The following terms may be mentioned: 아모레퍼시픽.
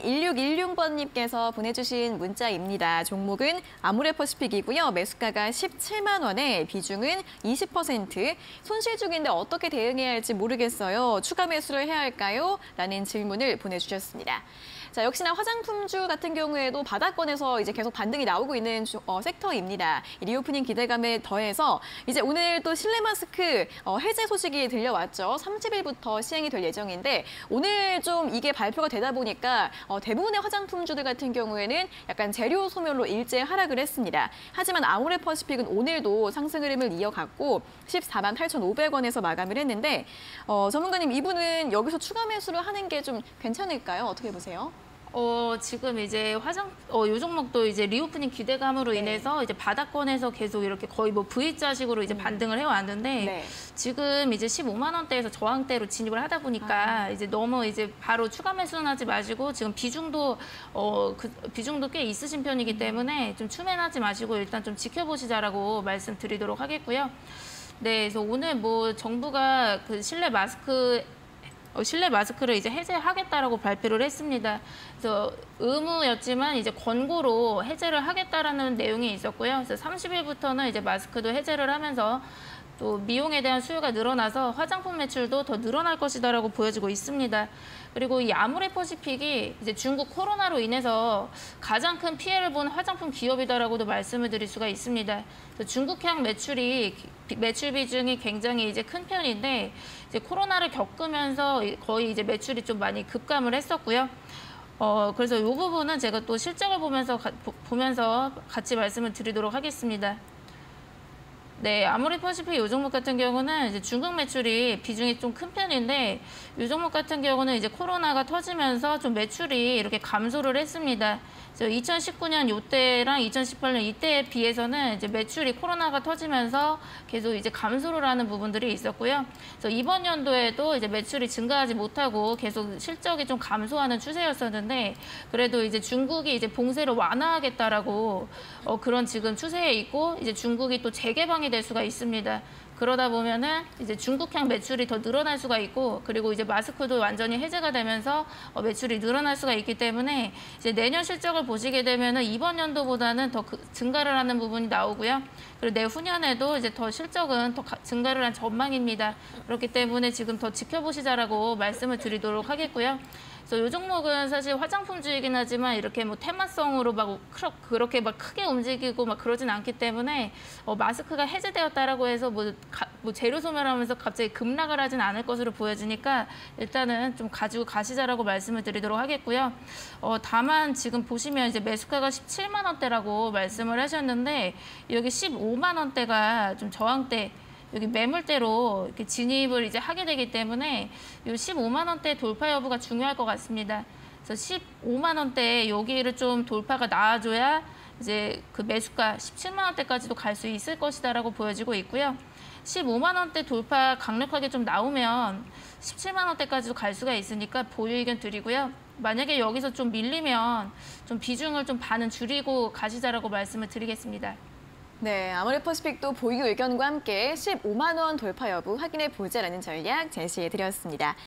1616번님께서 보내주신 문자입니다. 종목은 아모레퍼시픽이고요. 매수가가 17만 원에 비중은 20%. 손실 중인데 어떻게 대응해야 할지 모르겠어요. 추가 매수를 해야 할까요? 라는 질문을 보내주셨습니다. 자, 역시나 화장품주 같은 경우에도 바닥권에서 이제 계속 반등이 나오고 있는 섹터입니다. 리오프닝 기대감에 더해서 이제 오늘 또 실내 마스크 해제 소식이 들려왔죠. 30일부터 시행이 될 예정인데 오늘 좀 이게 발표가 되다 보니까 대부분의 화장품주들 같은 경우에는 약간 재료 소멸로 일제 하락을 했습니다. 하지만 아모레퍼시픽은 오늘도 상승 흐름을 이어갔고 148,500원에서 마감을 했는데 전문가님, 이분은 여기서 추가 매수를 하는 게 좀 괜찮을까요? 어떻게 보세요? 지금 이제 요 종목도 이제 리오프닝 기대감으로 인해서 이제 바닥권에서 계속 이렇게 거의 뭐 V자식으로 이제 반등을 해왔는데 지금 이제 15만 원대에서 저항대로 진입을 하다 보니까 이제 너무 이제 바로 추가 매수는 하지 마시고 지금 비중도 비중도 꽤 있으신 편이기 때문에 좀 추매하지 마시고 일단 좀 지켜보시자라고 말씀드리도록 하겠고요. 네, 그래서 오늘 뭐 정부가 그 실내 마스크를 이제 해제하겠다라고 발표를 했습니다. 그래서 의무였지만 이제 권고로 해제를 하겠다라는 내용이 있었고요. 그래서 30일부터는 이제 마스크도 해제를 하면서 또 미용에 대한 수요가 늘어나서 화장품 매출도 더 늘어날 것이다라고 보여지고 있습니다. 그리고 이 아모레퍼시픽이 이제 중국 코로나로 인해서 가장 큰 피해를 본 화장품 기업이다라고도 말씀을 드릴 수가 있습니다. 중국향 매출 비중이 굉장히 이제 큰 편인데 이제 코로나를 겪으면서 거의 이제 매출이 좀 많이 급감을 했었고요. 그래서 이 부분은 제가 또 실적을 보면서 같이 말씀을 드리도록 하겠습니다. 네, 아모레퍼시픽 이 종목 같은 경우는 이제 중국 매출이 비중이 좀 큰 편인데 이 종목 같은 경우는 이제 코로나가 터지면서 좀 매출이 이렇게 감소를 했습니다. 2019년 이때랑 2018년 이때에 비해서는 이제 매출이 코로나가 터지면서 계속 이제 감소를 하는 부분들이 있었고요. 그래서 이번 연도에도 이제 매출이 증가하지 못하고 계속 실적이 좀 감소하는 추세였었는데 그래도 이제 중국이 이제 봉쇄를 완화하겠다라고 그런 지금 추세에 있고 이제 중국이 또 재개방이 될 수가 있습니다. 그러다 보면은 이제 중국향 매출이 더 늘어날 수가 있고 그리고 이제 마스크도 완전히 해제가 되면서 매출이 늘어날 수가 있기 때문에 이제 내년 실적을 보시게 되면은 이번 연도보다는 더 증가를 하는 부분이 나오고요. 그리고 내후년에도 이제 더 실적은 더 증가를 한 전망입니다. 그렇기 때문에 지금 더 지켜보시자라고 말씀을 드리도록 하겠고요. 그래서 이 종목은 사실 화장품주이긴 하지만 이렇게 뭐 테마성으로 막 그렇게 막 크게 움직이고 막 그러진 않기 때문에 마스크가 해제되었다라고 해서 뭐 재료 소멸하면서 갑자기 급락을 하진 않을 것으로 보여지니까 일단은 좀 가지고 가시자라고 말씀을 드리도록 하겠고요. 다만 지금 보시면 이제 매수가가 17만 원대라고 말씀을 하셨는데 여기 15만 원대가 좀 저항대. 여기 매물대로 이렇게 진입을 이제 하게 되기 때문에 이 15만 원대 돌파 여부가 중요할 것 같습니다. 그래서 15만 원대 여기를 좀 돌파가 나와줘야 이제 그 매수가 17만 원대까지도 갈 수 있을 것이다라고 보여지고 있고요. 15만 원대 돌파 강력하게 좀 나오면 17만 원대까지도 갈 수가 있으니까 보유 의견 드리고요. 만약에 여기서 좀 밀리면 좀 비중을 좀 반은 줄이고 가시자라고 말씀을 드리겠습니다. 네, 아모레퍼시픽도 보유 의견과 함께 15만 원 돌파 여부 확인해 보자라는 전략 제시해 드렸습니다.